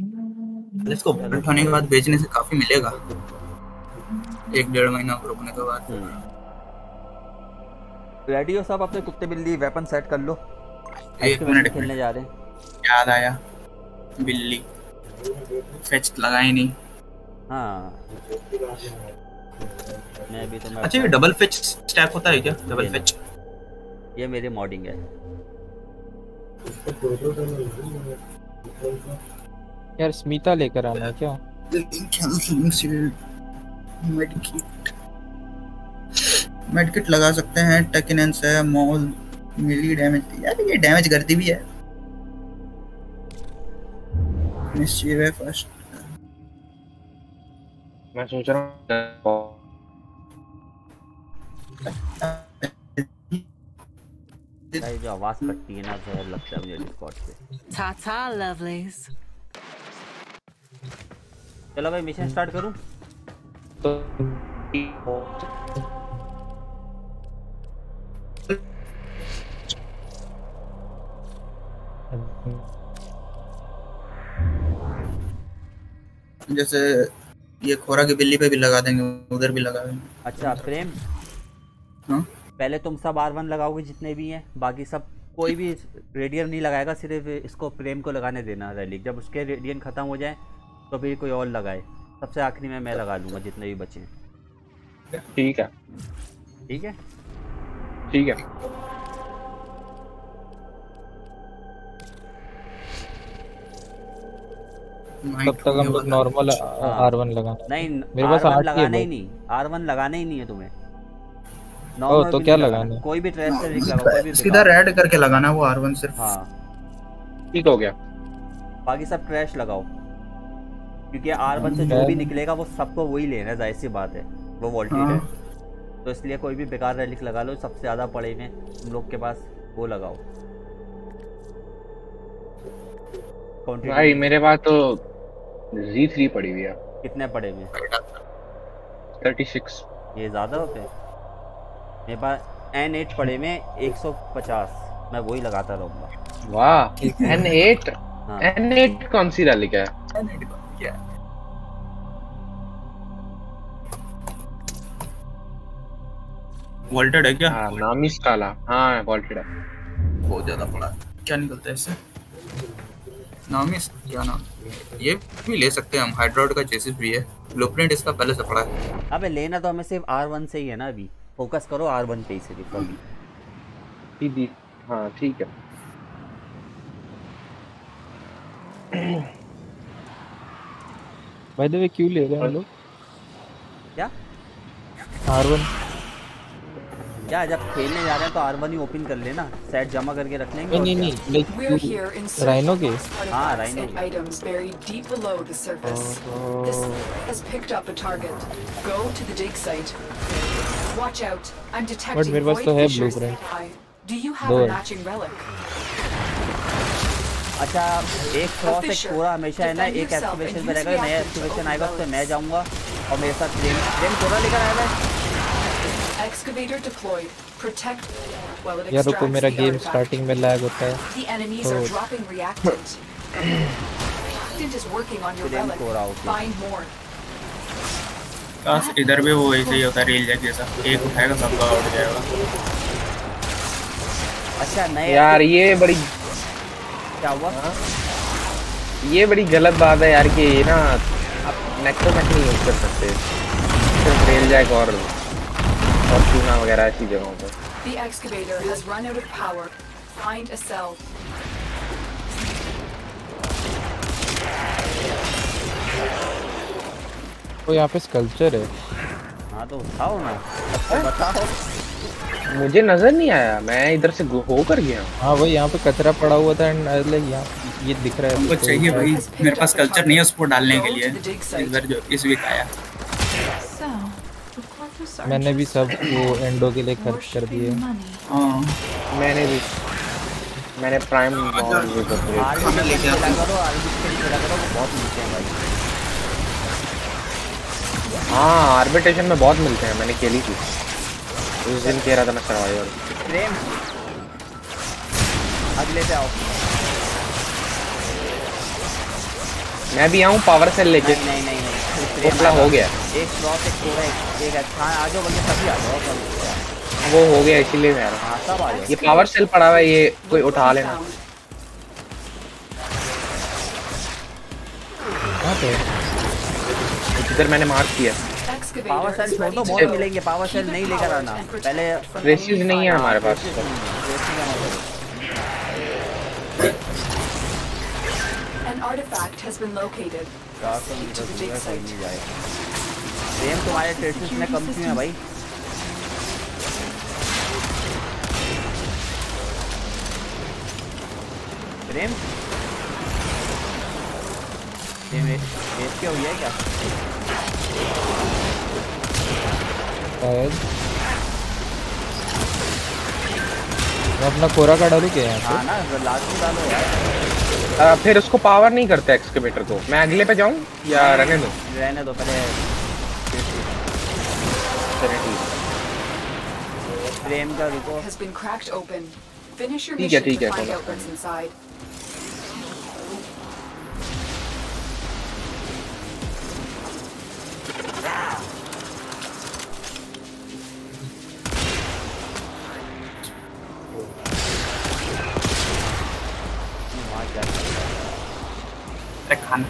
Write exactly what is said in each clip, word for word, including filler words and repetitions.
इसको मेल्ट होने के बाद भेजने से काफी मिलेगा, एक डेढ़ महीना रुकने के बाद। रेडियो साहब अपने कुत्ते बिल्ली वेपन सेट कर लो, एक मिनट खेलने जा रहे हैं। याद आया, बिल्ली फेच लगा ही नहीं। हाँ मैं भी तो मैं अच्छा, ये डबल फेच स्टैक होता है क्या? डबल फेच ये मेरे मॉडिंग है यार। स्मिता लेकर आना क्या? मेडकिट मेडकिट लगा सकते हैं, टकिनेंस है, मॉल मिली डैमेज यार, ये डैमेज करती भी है। मिस्चीव है फर्स्ट, मैं सोच रहा हूं भाई जो आवाज कटती है ना, जहर लगता है मुझे डिस्कॉर्ड पे। टाटा लवलीज, चलो भाई मिशन स्टार्ट करूं तो जैसे ये खोरा की बिल्ली पे भी लगा देंगे, उधर भी लगा देंगे। अच्छा प्रेम, हाँ पहले तुम सब आर वन लगाओगे जितने भी हैं, बाकी सब कोई भी रेडियन नहीं लगाएगा, सिर्फ इसको प्रेम को लगाने देना रैलिक। जब उसके रेडियन खत्म हो जाए तो फिर कोई और लगाए, सबसे आखिरी में मैं लगा लूँगा जितने भी बचे। ठीक है ठीक है ठीक है तब तक हम लोग नॉर्मल आर वन लगा। नहीं मेरे पास आर वन लगाना ही नहीं, आर वन लगाना ही नहीं है तुम्हें। नॉर्मल तो क्या लगाना, कोई भी ट्रैप से निकला, कोई भी सीधा रेड करके लगाना वो आर वन सिर्फ। हां ठीक हो गया, बाकी सब क्रैश लगाओ, क्योंकि आर वन से जो भी निकलेगा वो सबको वही लेना है, जाहिर सी बात है वो वोल्टेज है, तो इसलिए कोई भी बेकार रैलिक लगा लो। सबसे ज्यादा पड़े में तुम लोग के पास वो लगाओ। भाई मेरे पास तो जी थ्री पड़ी हुई है। कितने पड़े में? छत्तीस। ये ज्यादा होते हैं, मेरे पास एन एट पड़े में एक सौ पचास, मैं वही लगाता रहूंगा। वाह एन एट। हाँ। एन एट कौन सी रैलिक है? एन एट क्या है? वोल्टेड है क्या? हाँ नाम ही काला। हाँ वोल्टेड है, बहुत ज्यादा पड़ा है। क्या निकलता है इससे? नाम है क्या नाम? ये भी ले सकते हैं हम, हाइड्रोड का जेसिस भी है, ब्लूप्रिंट इसका पहले से पड़ा है। अबे लेना तो हमें सिर्फ आर वन से ही है ना, अभी फोकस करो आर वन पे ही सिर्फ। कभी भी हां ठीक है। बाय द वे क्यों ले रहे हैं लोग क्या आर वन? क्या जब खेलने जा रहे हैं तो आर वन ही ओपन कर लेना, सेट जमा करके रख लेंगे। नहीं नहीं नहीं राइनो के। हां rhino items buried deep below the surface, this has picked up a target, go to the dig site, watch out, I'm detecting blueprint, do you have a matching relic? अच्छा एक क्रॉस एक पूरा हमेशा है ना, एक एक्टिवेशन पे रहेगा, नया एक्टिवेशन आएगा तो मैं जाऊंगा और मेरे साथ गेम गेम पूरा लेकर आएगा। Excavator deployed, protect while it extracts. यार रुको मेरा गेम स्टार्टिंग में लैग होता है। The enemies are dropping reactants. Reactant is working on your relic. Find more. काश इधर भी वो ऐसे ही होता रेल जैक जैसा, एक उठाएगा सबका उठ जाएगा। अच्छा नहीं यार ये बड़ी क्या हुआ? ये बड़ी गलत बात है यार कि ना आप नेक्रोमैंट नहीं यूज कर सकते, सिर्फ रेल जैक और चूना वगैरह ऐसी जगहों पर। The excavator has run out of power. Find a cell. वो यहाँ पे स्कल्पचर है। हाँ तो उठाओ ना। अच्छा बताओ। मुझे नजर नहीं आया, मैं इधर से होकर गया। हाँ भाई यहाँ पे कचरा पड़ा हुआ था एंड यहाँ ये दिख रहा है। हमको चाहिए भाई, मेरे पास स्कल्पचर नहीं है उसको डालने के लिए। इस बार जो इस वीक आया मैंने भी सब वो एंडो के लिए खर्च कर दिए। हां मैंने भी मैंने प्राइम मॉल भी कर दिया। आर में लेके आता करो, आर में लेके आता करो, वो बहुत मिलते हैं भाई। हां आर्बिट्रेशन में बहुत मिलते हैं, मैंने खेली थी उस दिन, कह रहा था मैं सर्वाइवर। प्रेम अगले पे आओ, मैं भी आऊँ पावर सेल लेके? नहीं नहीं नहीं, नहीं। हो गया एक क्रॉस एक पूरा एक अच्छा आ जाओ बल्कि सभी आ जाओ। वो हो गया इसीलिए मैं आ रहा हूँ। ये पावर सेल पड़ा हुआ है, ये कोई उठा लेना। इधर मैंने मार्क किया। पावर सेल छोड़ दो, बहुत मिलेंगे। पावर सेल नहीं लेकर आना, पहले रेसिज नहीं है हमारे पास। Artifact has been located. Same तुम्हारे ट्रेड्स में कम क्यों है भाई? प्रेम? प्रेम एस क्या हुई है क्या? और अपना कोरा का डाली क्या है? हाँ ना, लास्ट में डालो यार। Uh, फिर उसको पावर नहीं करते एक्सकेवेटर को। मैं अगले पे जाऊं या रहने दो? रहने दो पहले। फ्रेम का रुको। ठीक है ठीक है।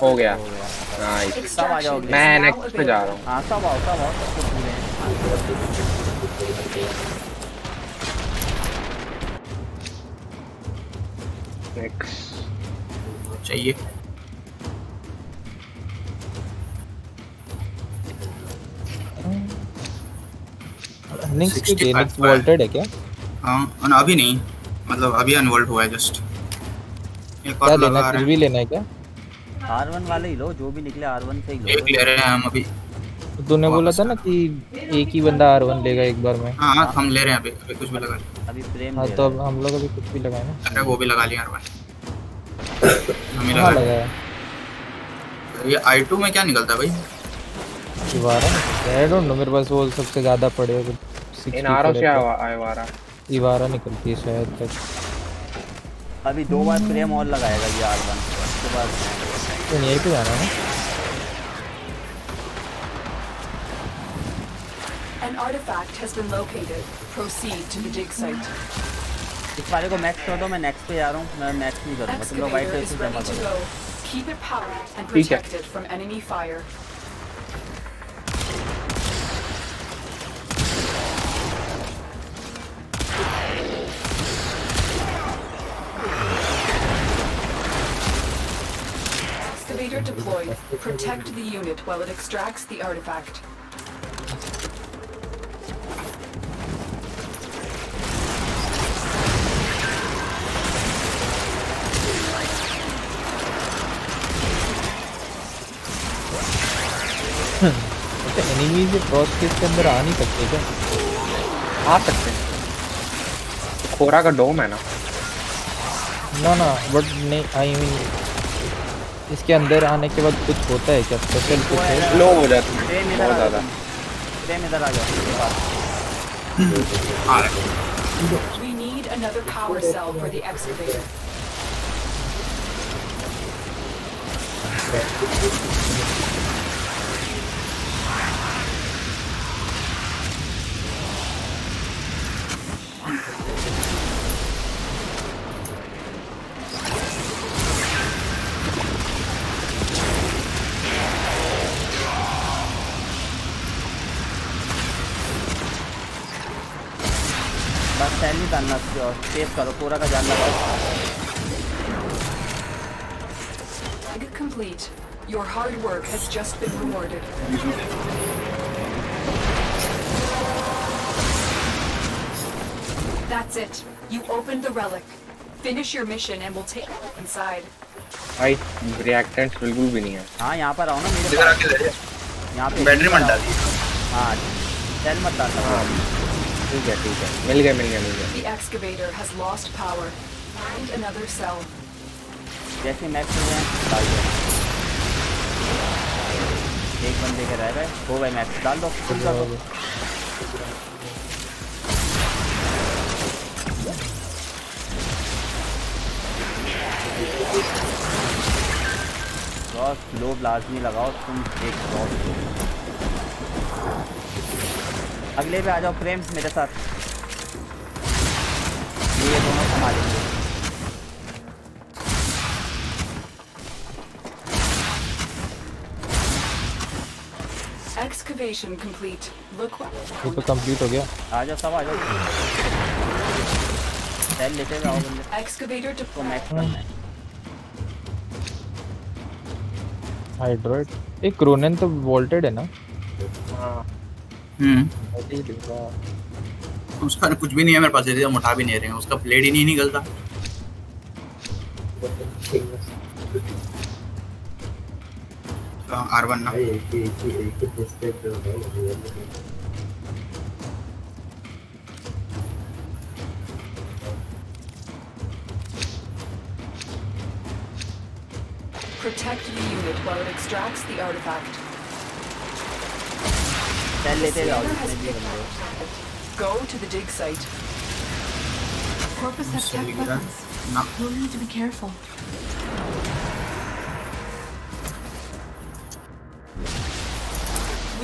हो गया। नाइस, मैं नेक्स्ट पे जा रहा हूँ। हाँ सब आओ सब आओ सब कुछ पूरे हैं। नेक्स्ट चाहिए नेक्स्ट के लिए। नेक्स्ट वोल्टेड है क्या? हाँ अभी नहीं, मतलब अभी अनवोल्ट हुआ है जस्ट। एक और लगा रहा है। कुछ भी लेना है क्या? आर वन वाले ही लो, जो भी निकले आर वन से ही लो। एक ले रहे हैं हम अभी। तूने बोला था ना कि एक ही बंदा आर वन लेगा एक बार में। हां हम ले रहे हैं अभी, अभी कुछ भी लगा ले अभी फ्रेम। हां तो अब हम लोग अभी कुछ भी लगाए ना। अरे वो भी लगा लिया आर वन हमें लगा लगाया। ये आई टू में क्या निकलता है भाई? इवारा आई डोंट नो, मेरे पास वो सबसे ज्यादा पड़े इन आरो से आवारा इवारा निकलती है शायद तक। अभी दो बार फ्रेम और लगाएगा ये आर वन के बाद। तो यहीं पे जाना है। An artifact has been located. Proceed to the dig site. इस वाले को मैक्स कर दो, मैं नेक्स्ट पे जा रहा हूं। मैं मैक्स नहीं करूंगा, तुम लोग वाइट रेस जमा करो। Keep it powered and protected from enemy fire. Deployed. Protect the unit while it extracts the artifact. अच्छा एनिमीज ये क्रॉस केस के अंदर आ नहीं सकते क्या? आ सकते हैं, कोरा का डोम है ना। ना ना बट नहीं, आई मीन इसके अंदर आने के बाद कुछ होता है क्या? स्पेशल कुछ है? लो हो जाती है बहुत ज़्यादा। ट्रेन इधर आ जाओ। आ रहा है। We need another power cell for the excavator. Save करो, पूरा का जान लगाओ। बिल्कुल भी नहीं है। हाँ यहाँ पर आओ ना मेरे। यहाँ पे बैटरी मत डाल। हाँ सेल मत डाल। हाँ ठीक है ठीक है मिल गया मिल गया मिल गया। The excavator has lost power. Find another cell. जैसे मैप में डाल दो। एक बंदे के रह रहा है वो भाई मैप डाल दो। स्लो लाजमी लगाओ तुम एक शॉट। अगले पे आ जाओ फ्रेम्स मेरे साथ। ये दोनों संभाल लेंगे। Excavation complete. Look what. ये तो कंप्लीट हो गया। आ जाओ सब आ जाओ। सेल लेते जाओ बंदे। Excavator to मैक्स करना है। हाइड्रोइड एक क्रोनन तो वोल्टेड है ना। हां हम्म उसका कुछ भी नहीं है मेरे पास। ये उठा भी नहीं रहे हैं उसका ब्लेड ही नहीं निकलता। आर वन ना protect the unit while it extracts the artifact. Then let it out. Go to the dig site. Corpus has tech weapons. You'll need to be careful.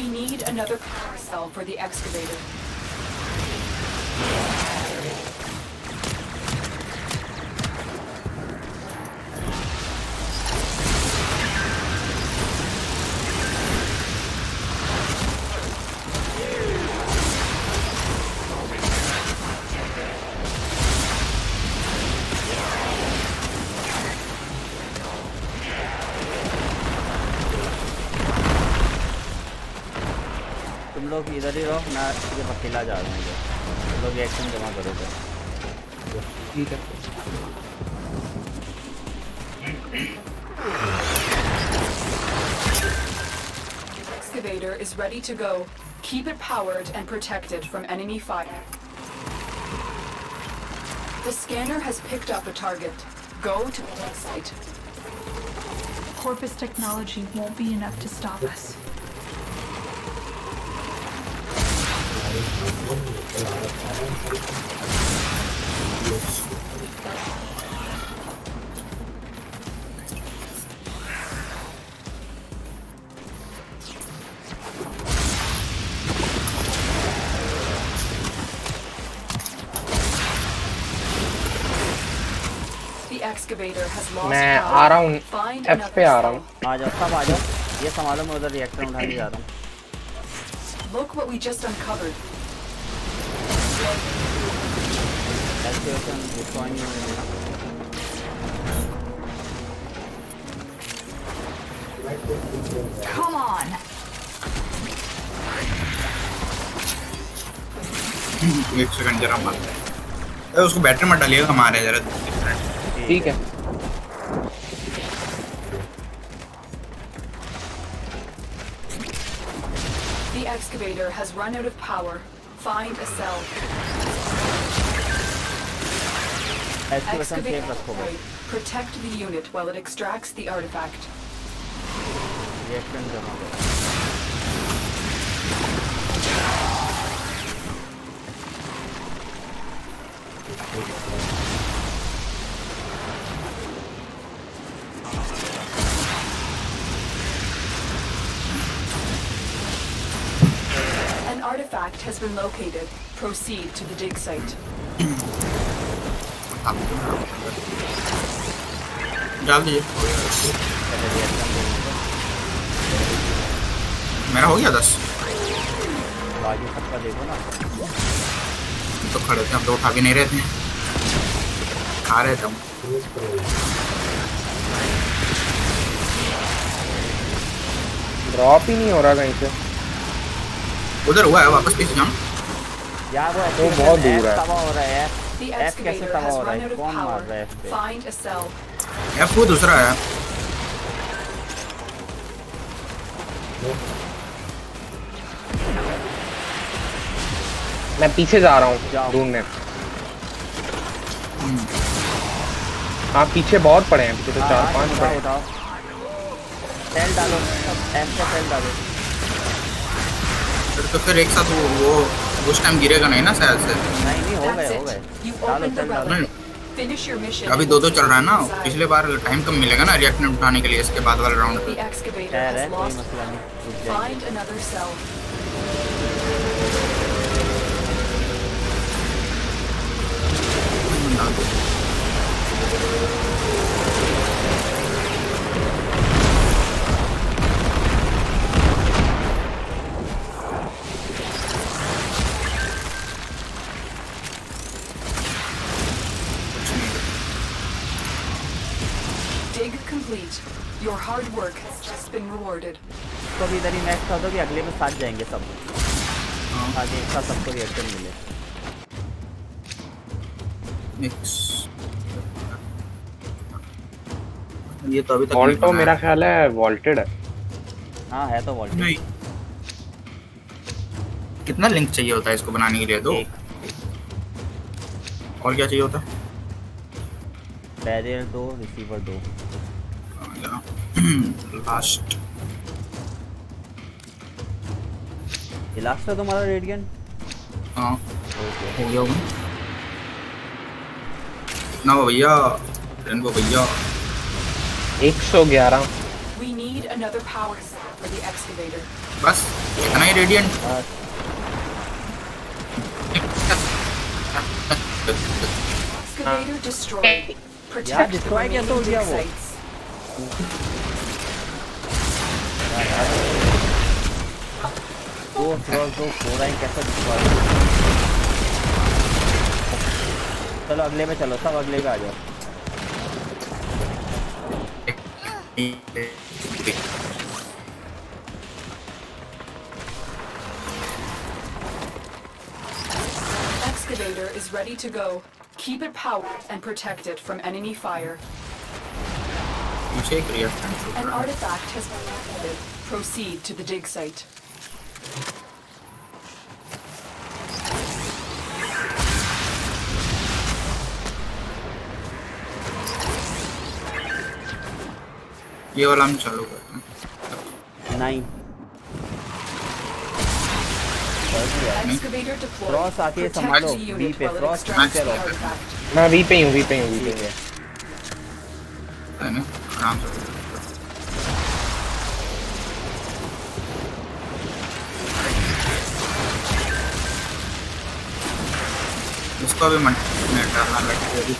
We need another power cell for the excavator. लोग इधर ही रहो ना ये अकेला जा रहा है। लोग एक्शन जमा करो तो ठीक है। Excavator is ready to go. Keep it powered and protected from enemy fire. The scanner has picked up a target. Go to the site. Corpus technology won't be enough to stop us. The excavator has lost. मैं आ रहा हूँ F पे आ रहा हूँ। आ जाओ सब आ जाओ। ये संभालो मैं उधर रिएक्टर उठाने जा रहा हूँ। Look what we just uncovered. Excavation destroying unit. Come on. एक सेकंड जरा मारते हैं। उसको बैटरी मत डालिएगा हमारे जरा डिफरेंट। ठीक है। Excavator has run out of power. Find a cell. Excavate and protect the unit while it extracts the artifact. Artifact has been located. Proceed to the dig site. डालिए। मेरा हो गया दस। बाजू सबका देखो ना। तो खड़े थे हम तो उठा भी नहीं रहे थे। खा रहे थे हम। ड्रॉप ही नहीं हो रहा कहीं से। उधर हुआ है वापस पीछे जाऊं यार। वो बहुत दूर है। तबाह हो रहा है एफ कैसे तबाह हो रहा है। कौन मार रहा है एफ पे। एफ वो दूसरा है। मैं पीछे जा रहा हूँ ढूंढने। हाँ पीछे बहुत पड़े हैं, पीछे तो चार पांच पड़े। डालो डालो फिर तो फिर एक साथ वो वो उस टाइम गिरेगा नहीं ना शायद से। नहीं नहीं हो गए हो गए। अभी दो दो चल रहा है ना, पिछले बार टाइम कम मिलेगा ना रिएक्टेंट उठाने के लिए इसके बाद वाले राउंड पे। Your hard work has just been rewarded. तो भी इधर ही नेक्स्ट हो जाएगी, अगले में साथ जाएंगे सब। आगे एक साथ सबको रिएक्शन मिले। नेक्स्ट। ये तो अभी तक वॉल्टो मेरा ख्याल है वॉल्टेड है। हाँ है तो वॉल्टेड। नहीं। कितना लिंक चाहिए होता है इसको बनाने के लिए? दो। और क्या चाहिए होता है? बैरियर दो, रिसीवर दो। लास्ट ये लास्ट है तुम्हारा रेडिएंट। हाँ हो गया होगा ना भैया, रेनबो भैया एक सौ ग्यारह। We need another power cell for the excavator. बस इतना ही radiant. Excavator destroyed. Protect the remaining sites. वो फ्रॉग को पूरा ही कैसे दिखवा रहा है। चलो अगले में चलो, सब अगले पे आ जाओ। Excavator is ready to go. Keep it powered and protect it from enemy fire. An artifact has been located. Proceed to the dig site. ये वाला हम चालू करते हैं। नहीं। क्रॉस आके संभालो। बी पे क्रॉस चलो। मैं बी पे हूँ, बी पे हूँ, बी पे हूँ। है ना काम चल रहा है। इसको भी मन में डालना लगेगा भी।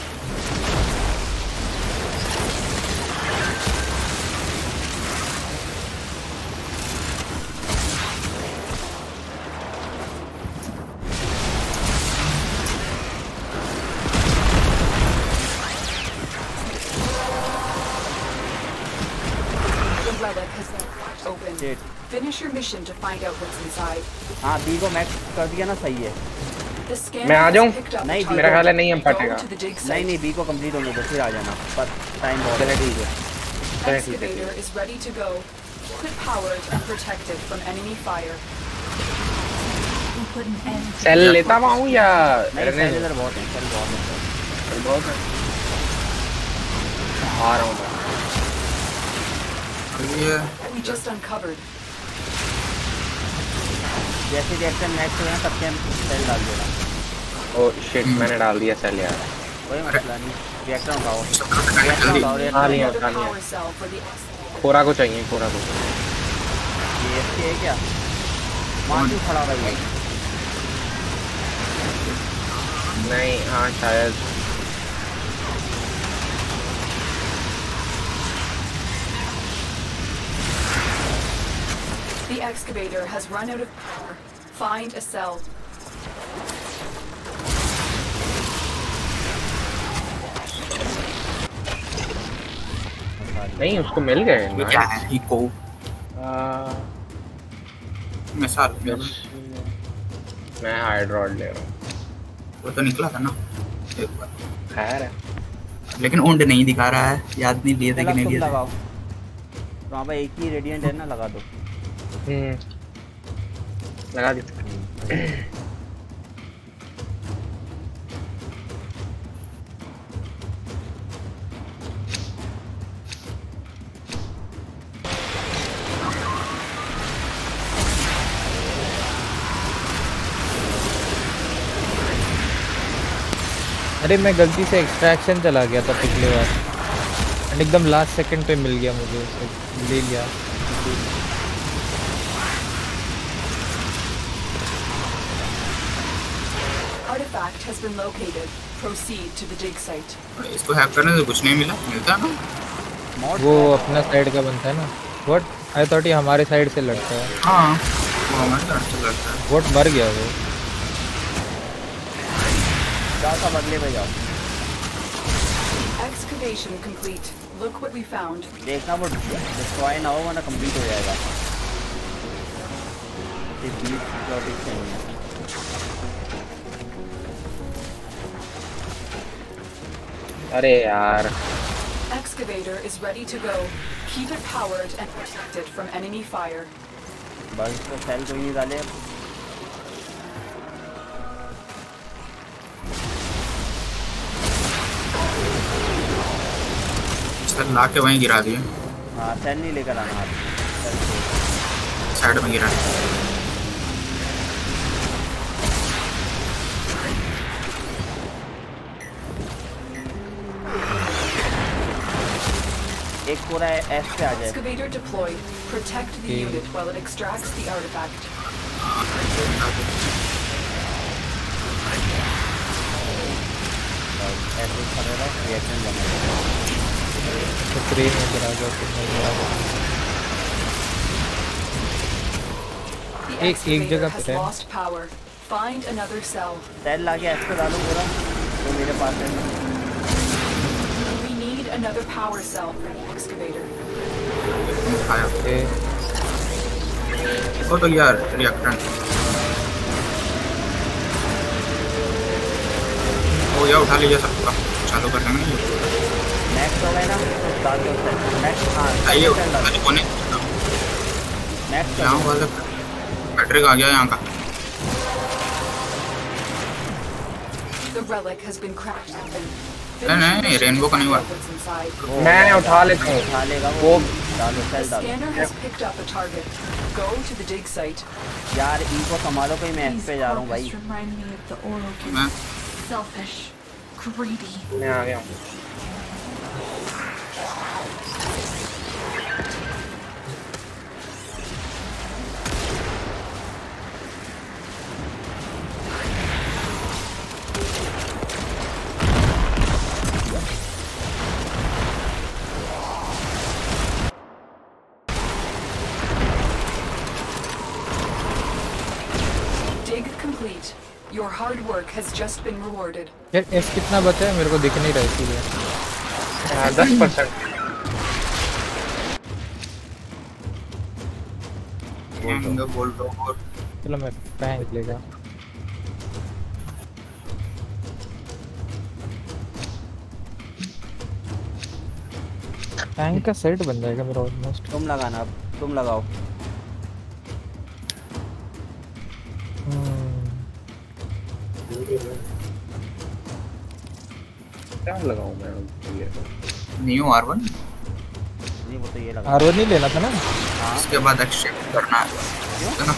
Finish your mission to find out what's inside. हाँ बी को मैक्स कर दिया ना, सही है। मैं आ जाऊँ? नहीं मेरा ख्याल है नहीं हम फटेगा। नहीं नहीं बी को कंप्लीट होने दो फिर आ जाना। पर टाइम बहुत है ठीक है। Excavator is ready to go. Keep it powered and protected from enemy fire. Cell लेता हूँ या? नहीं सेल इधर बहुत है, सेल बहुत है, सेल बहुत है। आ रहा हूँ मैं। We just uncovered. जैसे जैसे नेक्स्ट हुआ सबके सेल डाल देना। ओ शिट मैंने डाल दिया सेल यार। कोई मसला नहीं, रिएक्टर उठाओ। हां नहीं उठानी है। कोरा को चाहिए, कोरा को। ये इसके है क्या? मांझू खड़ा रहा है। नहीं हां शायद The excavator has run out of power. Find a cell. नहीं उसको मिल गए ना क्या है इको मैं साथ में मैं हाइड्रोड ले रहा हूँ। वो तो निकला था ना एक बार खैर, लेकिन ओंड नहीं दिखा रहा है, याद नहीं दिया था कि नहीं दिया। लगाओ वहाँ पे एक ही रेडिएंट है ना, लगा दो। हम्म लगा देते हैं। अरे मैं गलती से एक्सट्रैक्शन चला गया था पिछले बार एंड एकदम लास्ट सेकंड पे मिल गया मुझे, ले लिया। Artifact has been located. Proceed to the dig site. इसको हैक करने से कुछ नहीं मिला, मिलता ना? वो अपना साइड का बनता है ना। What? I thought ये हमारे साइड से लड़ता है। हाँ, वो हमारे साइड से लड़ता है। What मर गया वो? जाओ बदले में जाओ। Excavation complete. Look what we found. देखना वो destroy ना हो वरना complete हो जाएगा। इस deep project में। अरे यार। Excavator is ready to go. Keep it powered and protect it from enemy fire. बस तो फैल तो ही डाले। सर लाके वहीं गिरा दिए। हाँ फैल नहीं लेकर आना आप। साइड में गिरा। एक पूरा एस पे आ जाए। Excavator deployed. Protect the unit while it extracts the artifact. ऐसे करने का रिएक्शन बनेगा। तो प्रेम में गिरा गया कितने गिरा। एक एक जगह पे है। Find another cell. सेल लाके एस पे डालो पूरा। तो मेरे पास है। Another power cell for the excavator. Okay. What do you have? Reactant. Oh, yeah, उठा लीजिए सब का। चालू करना है ना? Next होगा ना? चालू करते हैं। Next हाँ। आइए अरे कौन है? Next यहाँ वाला बैटरी आ गया यहाँ का। The relic has been cracked open. नहीं नहीं रेनबो का नहीं हुआ। मैं उठा लेता हूँ। उठा लेगा वो। डालो सेल डालो। यार इनको संभालो कहीं मैं एस पे जा रहा हूँ भाई। मैं मैं आ गया हूँ। Your hard work has just been rewarded. Yet, is कितना बचा है मेरे को दिख नहीं रहा इसलिए। हाँ, दस परसेंट। बोल दो और। चलो मैं पैंट लेगा। पैंट का सेट बन जाएगा मेरा almost। तुम लगाना अब, तुम लगाओ। क्या लगाऊं मैं ये? New R one? नहीं वो तो ये लगा। आर वन नहीं लेना था ना? हाँ। इसके बाद एक्सट्रैक्ट करना है ना?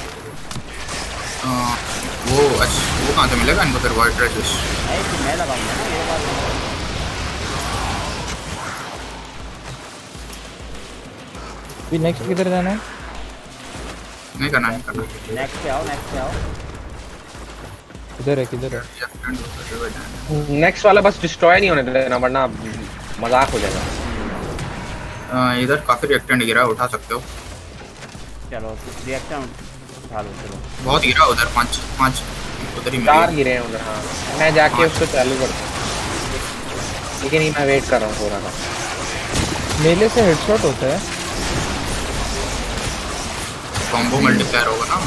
वो वो कहाँ से मिलेगा इनको फिर वाइट रेसिस? नहीं तो मैं लगाऊंगा ना ये बात। फिर नेक्स्ट किधर जाना है? नहीं करना नहीं करना। नेक्स्ट पे आओ नेक्स्ट पे आओ। इधर है किधर है नेक्स्ट वाला बस डिस्ट्रॉय नहीं होने देना वरना मजाक हो जाएगा। इधर काफी रिएक्टेंट गिरा उठा सकते हो। चलो रिएक्टेंट उठा लो। चलो बहुत गिरा उधर पांच पांच उधर ही चार गिरे हैं उधर। हाँ मैं जाके उसको चालू करता हूँ लेकिन ये मैं वेट कर रहा हूँ थोड़ा सा। मेले से हेडशॉट होता है कॉम्बो मल्टीप्लायर होगा ना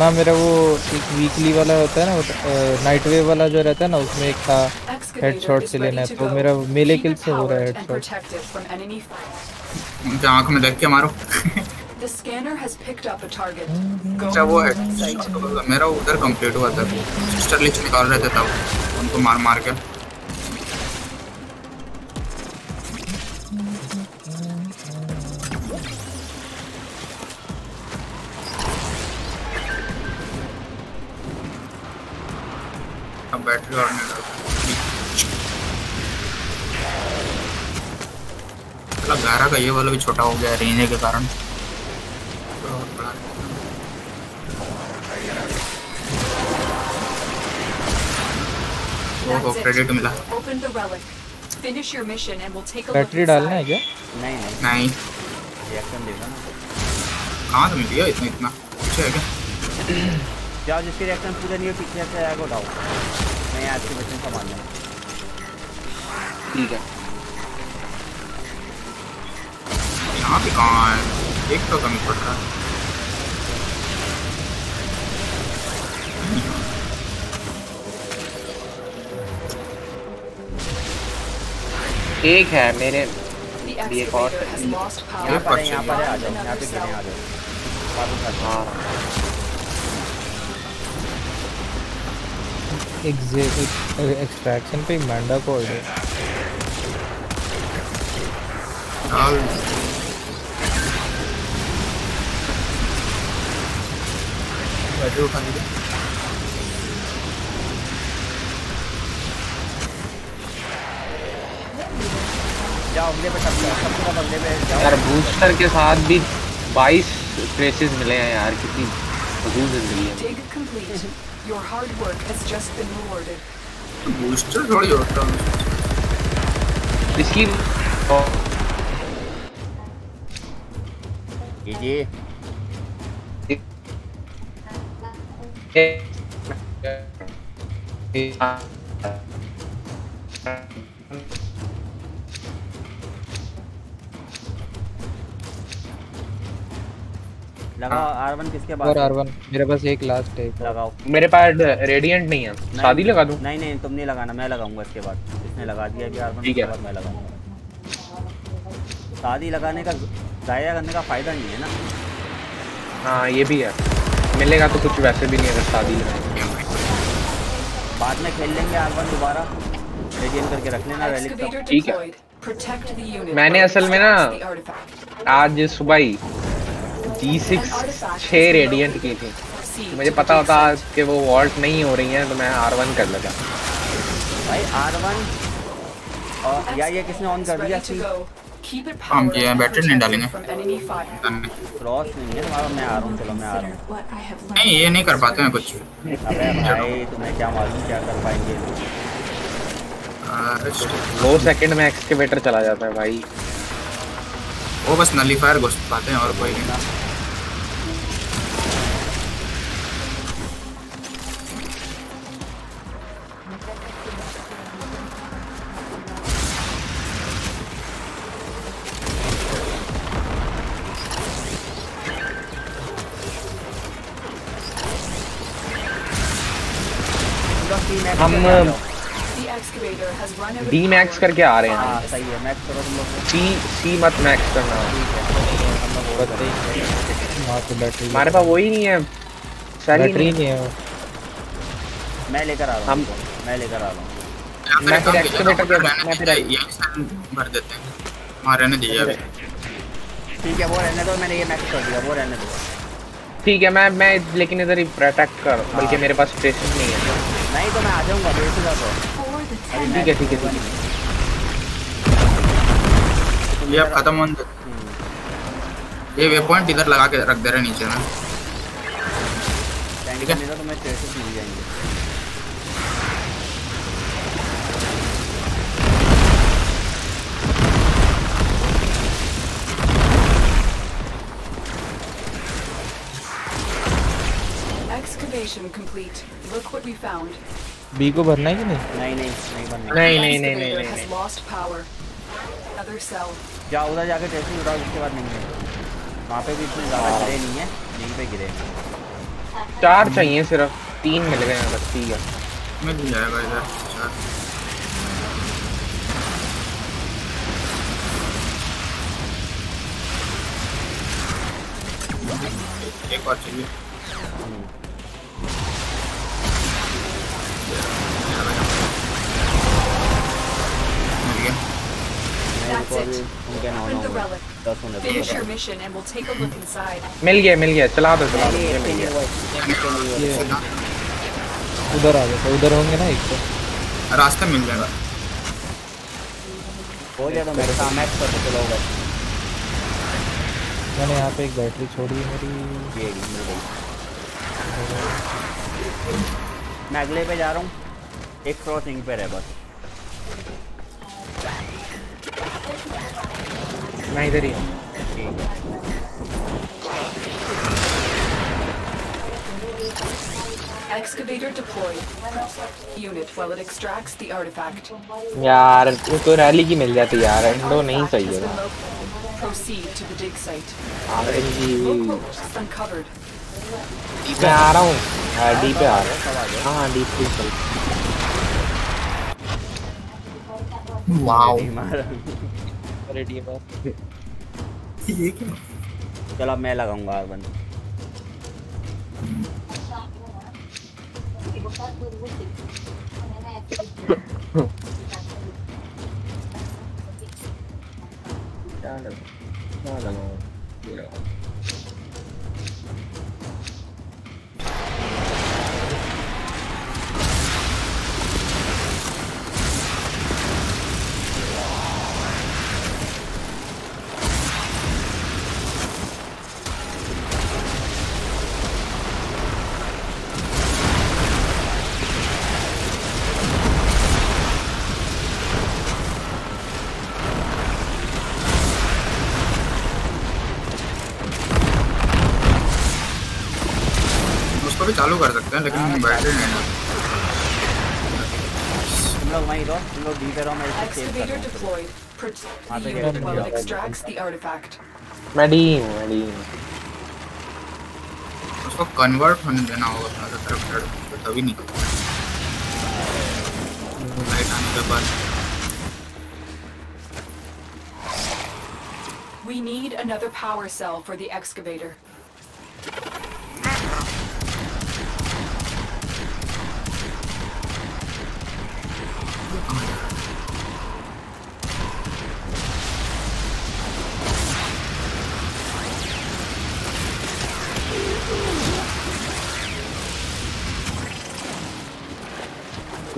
ना मेरा वो एक वीकली वाला होता है ना नाइटवेव वाला जो रहता है ना उसमें एक था हेडशॉट से लेना है तो मेरा मेले किल से हो रहा है हेडशॉट। आँख में देख के मारो। अच्छा वो हेडशॉट मेरा उधर कंप्लीट हुआ था। सिस्टर लिच निकाल रहे थे तब उनको मार मार के। बैटरी और ग्यारह का ये वाला भी छोटा हो गया रहने के कारण। ओह क्रेडिट मिला। बैटरी डालना है क्या? नहीं नहीं नहीं रिएक्शन देगा ना। कहाँ से मिल गया इतना इतना पीछे है क्या? जाओ जिसके रिएक्शन पूरा नहीं है पीछे से आया को डाउन। मैं आज के बच्चों का मानना ठीक है। यहाँ पे कहाँ है एक तो कम पड़ रहा है। एक है मेरे लिए और यहाँ पर यहाँ पर आ जाओ यहाँ पे गिरने आ जाओ। एक एक्सट्रैक्शन पे मैंडा को ऑर्डर जाओ बंदे पे सबको बंदे पे जाओ। यार बूस्टर के साथ भी बाईस ट्रेसेस मिले हैं यार कितनी मजबूत जिंदगी है। बूस्टर थोड़ी होता है इसकी ये ये लगाओ आर वन किसके पास? और आर वन मेरे पास एक लास्ट है लगाओ। मेरे पास रेडिएंट नहीं है शादी लगा दूं? नहीं नहीं तुम नहीं लगाना मैं लगाऊंगा इसके बाद। इसने लगा दिया कि आर वन के बाद मैं लगाऊंगा। शादी लगाने का दाया करने का फायदा नहीं है ना। हां ये भी है मिलेगा तो कुछ वैसे भी नहीं अगर शादी लगाएंगे बाद में खेल लेंगे। आर वन दोबारा रेडिएंट करके रख लेना रेलिक तक ठीक है। मैंने असल में ना आज सुबह ही जी सिक्स रेडिएंट की थी। मुझे पता होता कि वो वॉल्ट नहीं हो रही है तो मैं आर वन कर लगा भाई आर वन। और या ये किसने ऑन कर दिया हम किया बैटरी नहीं डालेंगे क्रॉस नहीं है तुम्हारा। मैं आ रहा हूं चलो मैं आ रहा हूं। नहीं ये नहीं कर पाते हैं कुछ। अबे भाई तुम्हें क्या मालूम क्या कर पाएंगे। दो सेकंड में एक्सकेवेटर चला जाता है भाई। वो बस नलीफायर घुस पाते हैं और कोई नहीं। हम डी मैक्स करके आ रहे हैं। हाँ सही है मैक्स करो तुम लोग। सी सी मत मैक्स करना हमारे पास वही नहीं है बैटरी नहीं है। मैं लेकर आ रहा हूँ मैं लेकर आ रहा हूँ। मैं फिर एक्सकेवेटर के मैं फिर यही भर देते हैं वहाँ रहने दिया ठीक है वो रहने दो। मैंने ये मैक्स कर दिया वो रहने दो ठीक है। मैं मैं लेकिन इधर ही प्रोटेक्ट कर बल्कि मेरे पास स्टेशन नहीं है। नहीं तो मैं आ जाऊंगा देर से जाऊंगा ठीक है ठीक है ठीक है। ये आप खत्म हो ये वे पॉइंट इधर लगा के रख दे रहे नीचे में ठीक है। मेरा तो मैं स्टेशन से मिल जाएंगे complete look what we found। b को भरना है कि नहीं? नहीं नहीं नहीं भरना नहीं नहीं नहीं नहीं lost power other cell जा उधर जाके टेस्टिंग उठाओ। इसके बाद नहीं है वहां पे भी इतने ज्यादा गिरे नहीं है यहीं पे गिरे चार चाहिए सिर्फ तीन मिल गए हैं बस ठीक है मिल जाएगा इधर चार। एक और चाहिए मिल गया मिल गया चला दो चला दो मिल गया। उधर आ जाओ उधर होंगे ना एक तो रास्ता मिल जाएगा। हो जाएगा मेरे काम एक्स पर तो चलाओगे। मैंने यहाँ पे एक बैटरी छोड़ी है मेरी, ये मिल गई। मैं अगले पे जा रहा हूँ, एक क्रॉसिंग पे रह बस। मैं इधर ही हूँ। Excavator deployed. Unit while it extracts the artifact. यार तो रैली की मिल जाती यार, एंडो नहीं सही है। Proceed to the dig site. Uncovered. मैं आ रहा हूँ, डी पे आ रहा हूँ। हाँ डी पे चल। वाव। अरे डी पर। ये क्या? चलो मैं लगाऊंगा आर वन। चालू कर सकते हैं लेकिन बैटरी नहीं है। तुम लोग वहीं रहो, तुम लोग डी पे रहो, मैं इसे सेव करता हूं। मैं डी मैं डी उसको कन्वर्ट होने देना होगा अपना तरफ, तभी नहीं लाइट आने के बाद। We need another power cell for the excavator.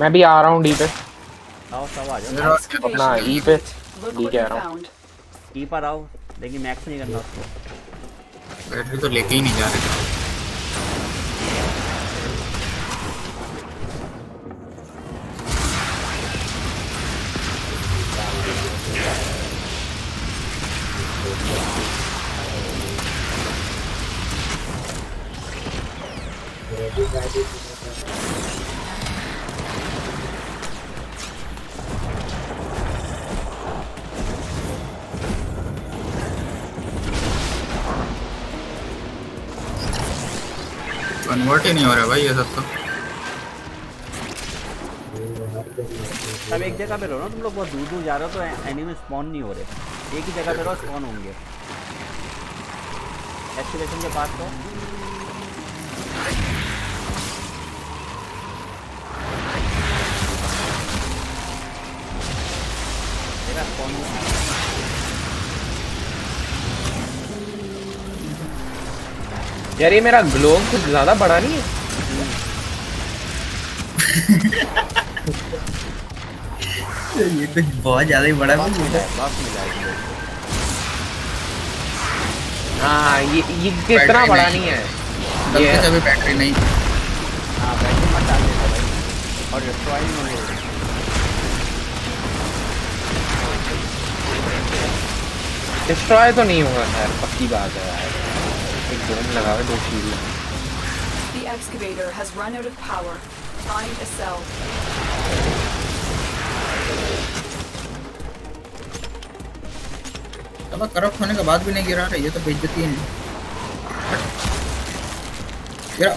मैं भी आ रहा हूँ डी पे। आओ सब आ जाओ अपना ई पे, डी पे आ रहा हूँ। ई पर आओ, लेकिन मैक्स नहीं करना उसको। बैटरी तो लेके ही नहीं जा रहे। कन्वर्ट ही नहीं हो रहा भाई ये सब तो। अब एक जगह पे रहो ना तुम लोग, बहुत दूर दूर जा रहे हो तो एनिमी स्पॉन नहीं हो रहे। एक ही जगह पे रहो, स्पॉन होंगे। एक्टिवेशन के बाद तो मेरा स्पॉन यार, ये मेरा ग्लोब कुछ ज्यादा बड़ा नहीं है। ये तो बहुत ज्यादा ही बड़ा है। हाँ ये ये कितना बड़ा नहीं है, ये तभी बैटरी नहीं। हाँ बैटरी मत डाल देना भाई, और डिस्ट्रॉय नहीं हो रही। डिस्ट्रॉय तो नहीं होगा यार, पक्की बात है यार। The excavator has run out of power. Find a cell. तब करप्ट होने के बाद भी नहीं गिरा रहा, ये तो बेइज्जती है। गिरा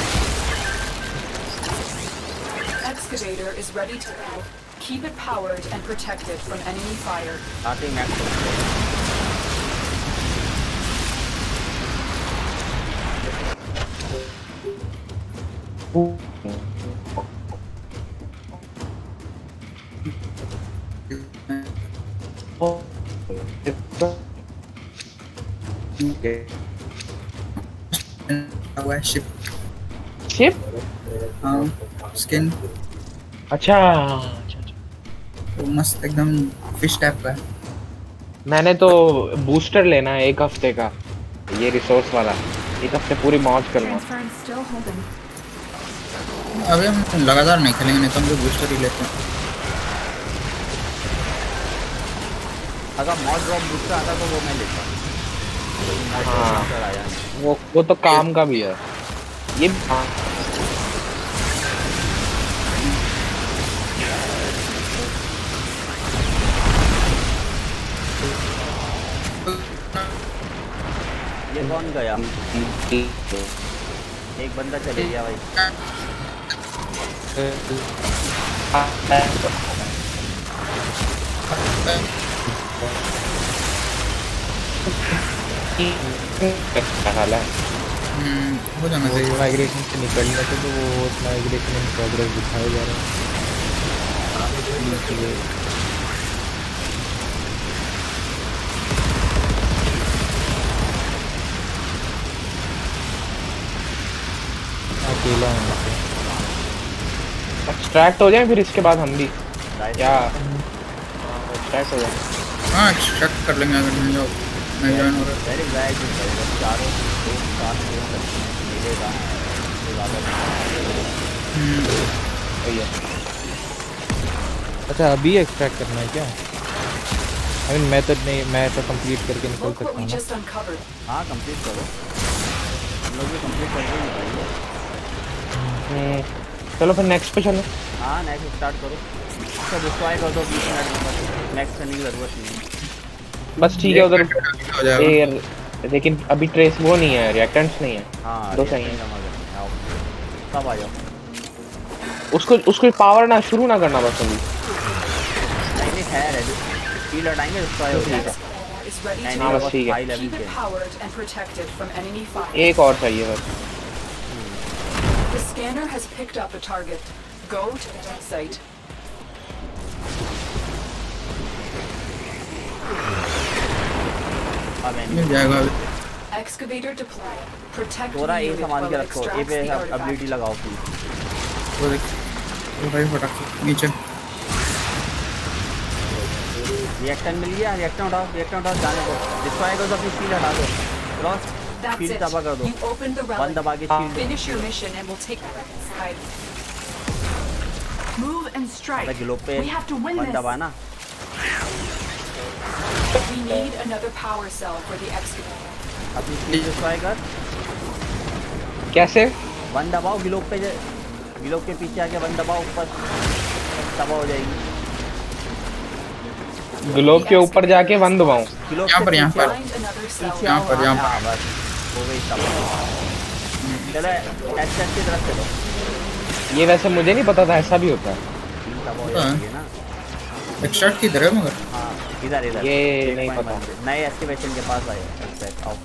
Excavator is ready to go. Keep it powered and protected from enemy fire. Nothing active. Okay. I wear ship. Ship? Um, skin. अच्छा तो मस्त एकदम फिश टाइप का। मैंने तो बूस्टर लेना है एक हफ्ते का, ये रिसोर्स वाला। एक हफ्ते पूरी मौज करना। अबे हम लगातार नहीं खेलेंगे, नहीं तो हम बूस्टर ही लेते हैं। अगर मॉड ड्रॉप बूस्टर आता तो वो मैं लेता। हाँ, वो वो तो काम का भी है ये। हाँ ये कौन गया? एक बंदा चले गया भाई। हाल है वो जाना चाहिए। माइग्रेशन से निकलना तो वो माइग्रेशन इन प्रोग्रेस दिखाया जा रहा है। अकेला एक्सट्रैक्ट हो जाए फिर इसके बाद हम भी क्या एक्सट्रैक्ट हो जाए? हाँ एक्सट्रैक्ट कर लेंगे। अगर मिल जाओ मैं जॉइन हो रहा हूं। वेरी लाइक चारों को साथ में मिलेगा भैया। अच्छा अभी एक्सट्रैक्ट करना है क्या? आई मीन मैं तो नहीं, मैं तो कंप्लीट करके निकल सकता हूं। हां कंप्लीट करो, हम लोग भी कंप्लीट कर लेंगे। चलो फिर नेक्स्ट पे चलो। हां नेक्स्ट स्टार्ट करो। सब डिस्ट्रॉय कर दो बीस मिनट। नेक्स्ट करने की जरूरत नहीं बस। ठीक है उधर, लेकिन अभी ट्रेस वो नहीं है, रिएक्टेंट्स नहीं है। हाँ, दो चाहिए। सब आ जाओ। उसको उसको पावर ना शुरू ना करना बस अभी। नहीं है रेडी। फील लड़ाएंगे उसका है। हाँ बस ठीक है। एक और चाहिए बस। मिल जाएगा। Excavator deploy protect. थोड़ा ए सामान के रखो, ए पे एबिलिटी लगाओ प्लीज। वो देख वो भाई फटाफट नीचे। रिएक्टेंट मिल गया। रिएक्टेंट उठाओ, रिएक्टेंट उठाओ। जाने दो, डिस्ट्रॉय कर दो अपनी शील्ड। हटा दो क्रॉस शील्ड, दबा कर दो बंद, दबा के shield. Finish your mission and we will take side. Move and strike. We have to win this. दबाना। We need another power cell for the excavator. अभी प्लीज ट्राई कर। कैसे? वन दबाओ ग्लोब पे, ग्लोब के पीछे आके वन दबाओ, ऊपर दबाओ हो जाएगी। ग्लोब के ऊपर जाके वन दबाओ। यहाँ पर यहाँ पर यहाँ पर यहाँ पर बस हो गई सब। चलो एक्सेस की तरफ चलो। ये वैसे मुझे नहीं पता था ऐसा भी होता है। एक्सट्रैक्ट की तरह मगर। हाँ इधर इधर ये नहीं पता। नए एक्टिवेशन के पास आए एक्सट्रैक्ट। आओ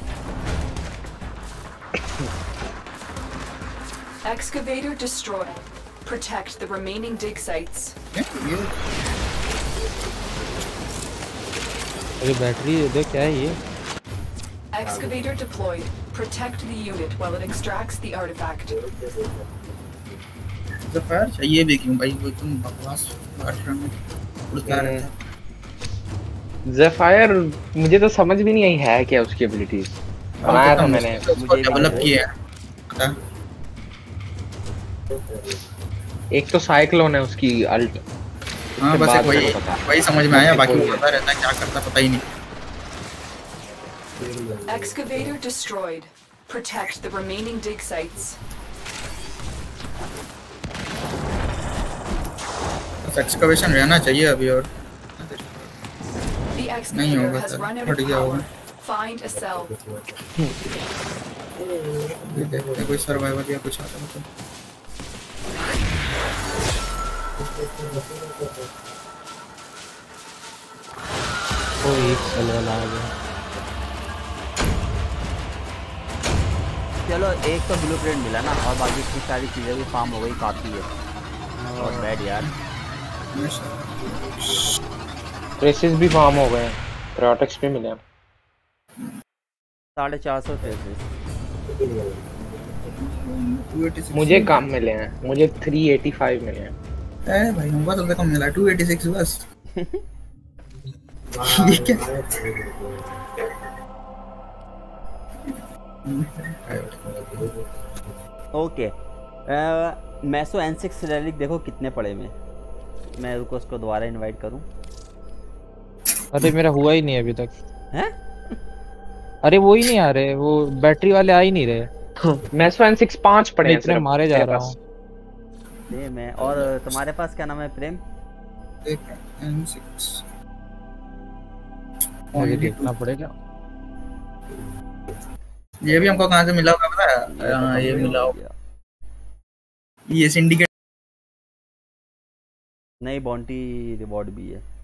excavator destroy protect the remaining dig sites. ये बैटरी ये देख क्या है ये? Excavator deployed protect the unit while it extracts the artifact. तो फायर चाहिए भी क्यों भाई? वो तुम बकवास कर रहे हो। ज़ेफायर मुझे तो समझ भी नहीं आई है क्या उसकी एबिलिटीज। बनाया था मैंने, मुझे डेवलप किया है। एक तो साइक्लोन है उसकी अल्ट। हाँ बस एक वही वही समझ में आया, बाकी पता रहता क्या करता पता ही नहीं। Excavator destroyed. Protect the remaining dig sites. Excavation रहना चाहिए अभी और नहीं होगा फट गया होगा। कोई सर्वाइवर या कुछ आता है तो एक सलवार आ गया। चलो एक तो ब्लूप्रिंट मिला ना और बाकी की सारी चीजें भी फार्म हो गई, काफी है। और बैड यार ट्रेसेस भी फार्म हो गए, प्रोडक्ट्स भी मिले। साढ़े चार सौ ट्रेसेस मुझे काम मिले हैं, मुझे तीन सौ पचासी मिले हैं। अरे भाई हमको तो कम मिला दो सौ छियासी बस। ये क्या ओके मैसो एन सिक्स रैलिक देखो कितने पड़े में। मैं रुको उसको दोबारा इनवाइट करूं। अरे मेरा हुआ ही नहीं अभी तक हैं। अरे वो ही नहीं आ रहे, वो बैटरी वाले आ ही नहीं रहे। मैं एन सिक्स पांच पड़े हैं इतने मारे जा रहा हूं दे मैं। और तुम्हारे पास क्या नाम है प्रेम? एक एन सिक्स और ये देखना पड़ेगा। ये भी हमको कहां से मिला होगा पता है? हां ये मिला होगा, ये सिंडिकेट नहीं बॉन्टी रिवॉर्ड भी है।